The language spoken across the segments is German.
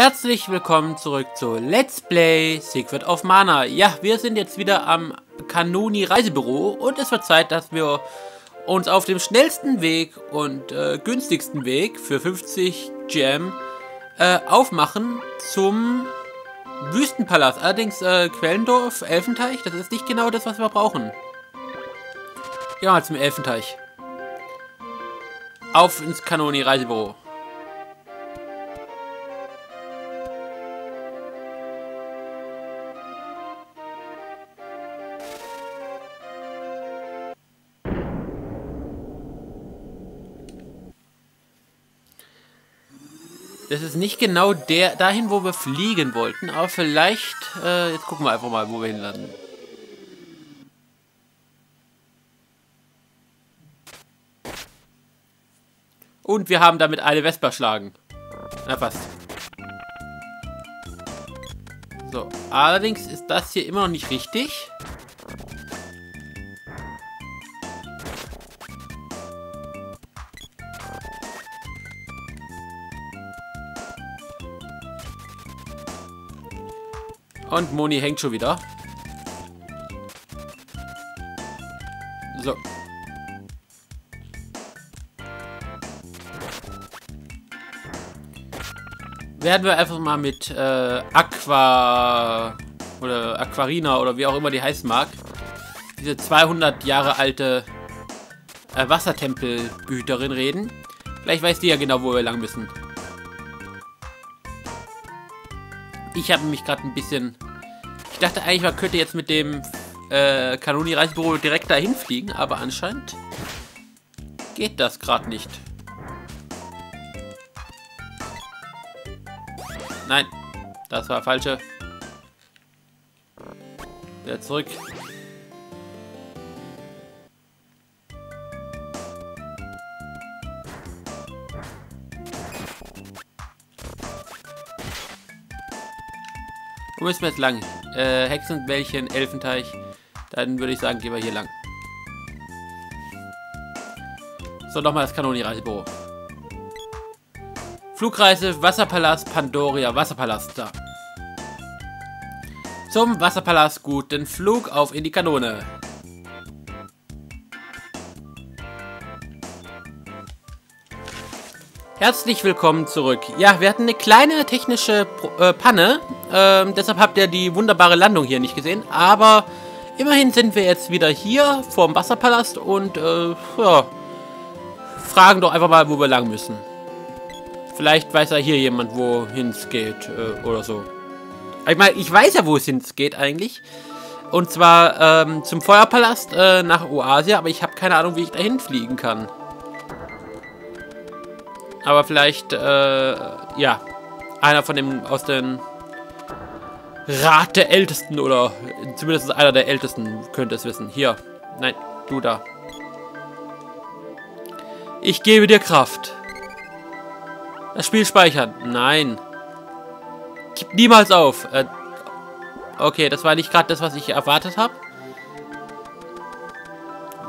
Herzlich willkommen zurück zu Let's Play Secret of Mana. Ja, wir sind jetzt wieder am Kanoni-Reisebüro und es wird Zeit, dass wir uns auf dem schnellsten Weg und günstigsten Weg für 50 Gem aufmachen zum Wüstenpalast. Allerdings Quellendorf, Elfenteich, das ist nicht genau das, was wir brauchen. Gehen wir mal zum Elfenteich. Auf ins Kanoni-Reisebüro. Das ist nicht genau dahin, wo wir fliegen wollten, aber vielleicht, jetzt gucken wir einfach mal, wo wir hinlanden. Und wir haben damit eine Vespa schlagen. Na fast. So, allerdings ist das hier immer noch nicht richtig. Und Moni hängt schon wieder. So. Werden wir einfach mal mit Aquarina oder wie auch immer die heißen mag. Diese 200 Jahre alte Wassertempelhüterin reden. Vielleicht weiß die ja genau, wo wir lang müssen. Ich habe mich gerade ein bisschen... Ich dachte eigentlich, man könnte jetzt mit dem Kanoni-Reisebüro direkt dahin fliegen, aber anscheinend geht das gerade nicht. Nein, das war falsche. Wieder zurück. Wo müssen wir jetzt lang? Hexenbällchen, Elfenteich. Dann würde ich sagen, gehen wir hier lang. So, nochmal das Kanoni-Reisebüro. Flugreise, Wasserpalast, Pandoria, Wasserpalast, da. Zum Wasserpalast, guten Flug, auf in die Kanone. Herzlich willkommen zurück. Ja, wir hatten eine kleine technische Panne, deshalb habt ihr die wunderbare Landung hier nicht gesehen, aber immerhin sind wir jetzt wieder hier vorm Wasserpalast und ja, fragen doch einfach mal, wo wir lang müssen. Vielleicht weiß ja hier jemand, wohin es geht oder so. Ich meine, ich weiß ja, wo es hin geht eigentlich. Und zwar zum Feuerpalast nach Oasia, aber ich habe keine Ahnung, wie ich dahin fliegen kann. Aber vielleicht, ja, einer von dem aus den Rat der Ältesten oder zumindest einer der Ältesten könnte es wissen. Hier, nein, du da. Ich gebe dir Kraft. Das Spiel speichern. Nein. Gib niemals auf. Okay, das war nicht gerade das, was ich erwartet habe.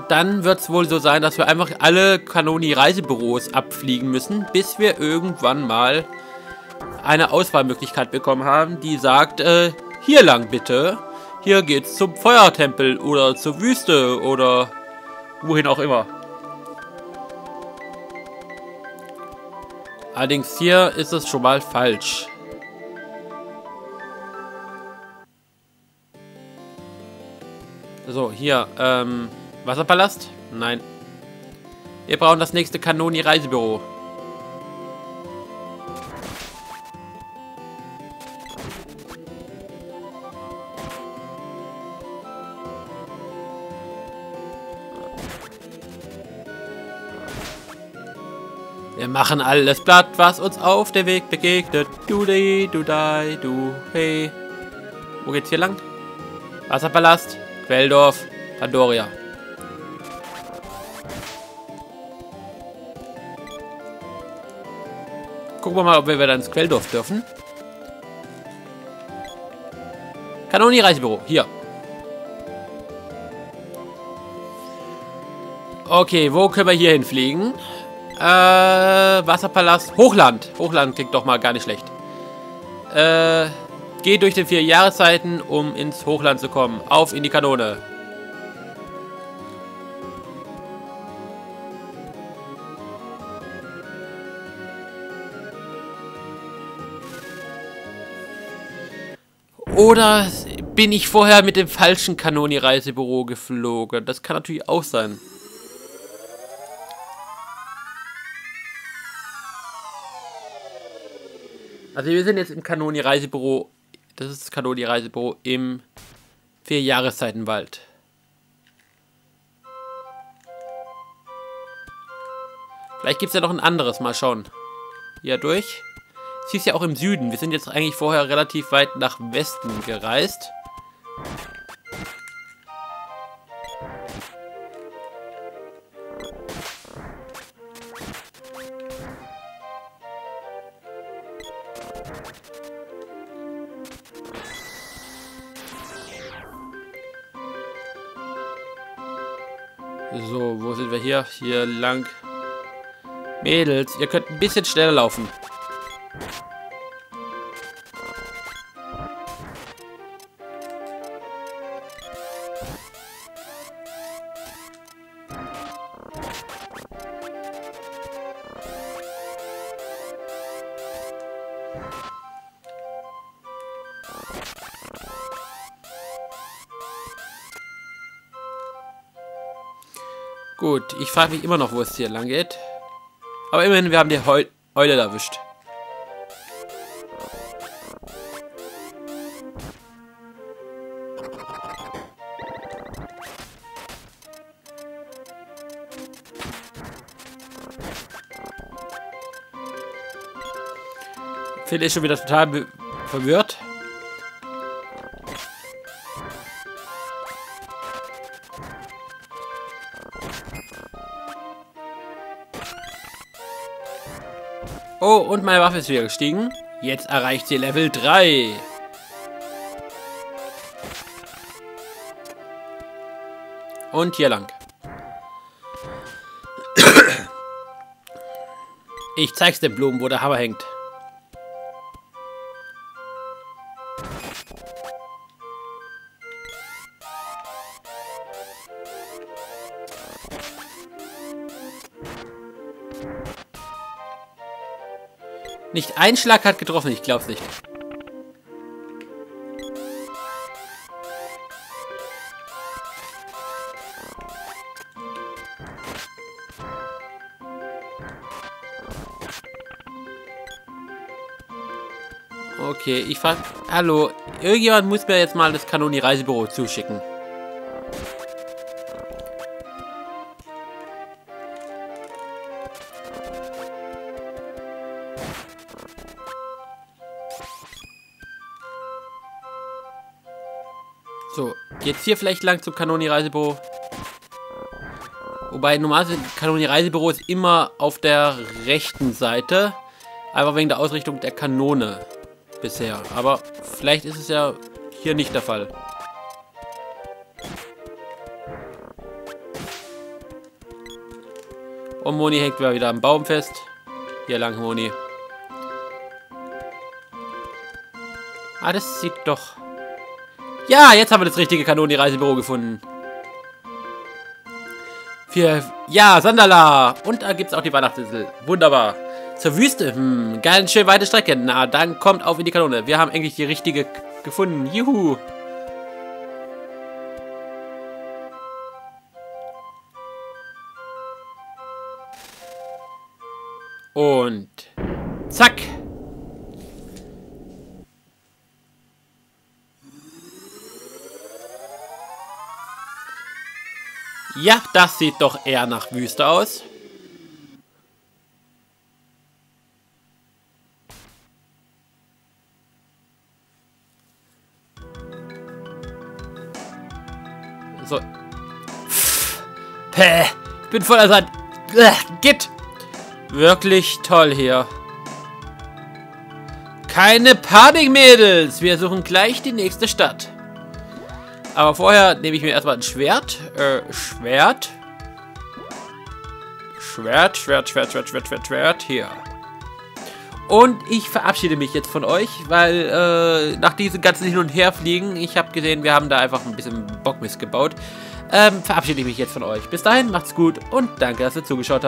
Dann wird es wohl so sein, dass wir einfach alle Kanoni-Reisebüros abfliegen müssen, bis wir irgendwann mal eine Auswahlmöglichkeit bekommen haben, die sagt, hier lang bitte. Hier geht's zum Feuertempel oder zur Wüste oder wohin auch immer. Allerdings hier ist es schon mal falsch. So, hier, Wasserpalast? Nein. Wir brauchen das nächste Kanoni-Reisebüro. Wir machen alles platt, was uns auf dem Weg begegnet. Du, di, du, dai, du, hey. Wo geht's hier lang? Wasserpalast, Quelldorf, Pandoria. Gucken wir mal, ob wir wieder ins Quelldorf dürfen. Kanoni-Reisebüro, hier. Okay, wo können wir hier hinfliegen? Wasserpalast, Hochland. Hochland klingt doch mal gar nicht schlecht. Geh durch die 4 Jahreszeiten, um ins Hochland zu kommen. Auf in die Kanone. Oder bin ich vorher mit dem falschen Kanoni-Reisebüro geflogen? Das kann natürlich auch sein. Also wir sind jetzt im Kanoni-Reisebüro. Das ist das Kanoni-Reisebüro im 4-Jahreszeitenwald. Vielleicht gibt es ja noch ein anderes. Mal schauen. Hier durch. Es hieß ja auch im Süden. Wir sind jetzt eigentlich vorher relativ weit nach Westen gereist. So, wo sind wir hier? Hier lang. Mädels, ihr könnt ein bisschen schneller laufen. Gut, ich frage mich immer noch, wo es hier lang geht. Aber immerhin, wir haben die Eule erwischt. Phil ist schon wieder total verwirrt. Oh, und meine Waffe ist wieder gestiegen. Jetzt erreicht sie Level 3. Und hier lang. Ich zeig's den Blumen, wo der Hammer hängt. Nicht ein Schlag hat getroffen, ich glaub's nicht. Okay, ich frag... Hallo, irgendjemand muss mir jetzt mal das Kanoni-Reisebüro zuschicken. So, jetzt hier vielleicht lang zum Kanoni-Reisebüro. Wobei, normalerweise Kanoni-Reisebüro ist immer auf der rechten Seite. Einfach wegen der Ausrichtung der Kanone bisher. Aber vielleicht ist es ja hier nicht der Fall. Und Moni hängt wieder am Baum fest. Hier lang, Moni. Ah, das sieht doch... Ja, jetzt haben wir das richtige Kanoni-Reisebüro gefunden. Ja, Sandala. Und da gibt es auch die Weihnachtsinsel. Wunderbar. Zur Wüste. Ganz schön weite Strecke. Na, dann kommt auf in die Kanone. Wir haben eigentlich die richtige gefunden. Juhu. Und zack. Ja, das sieht doch eher nach Wüste aus. So. Päh, ich bin voller Sand. Git. Wirklich toll hier. Keine Panik, Mädels. Wir suchen gleich die nächste Stadt. Aber vorher nehme ich mir erstmal ein Schwert. Schwert. Hier. Und ich verabschiede mich jetzt von euch, weil nach diesem ganzen Hin- und Herfliegen, ich habe gesehen, wir haben da einfach ein bisschen Bockmist gebaut, verabschiede ich mich jetzt von euch. Bis dahin, macht's gut und danke, dass ihr zugeschaut habt.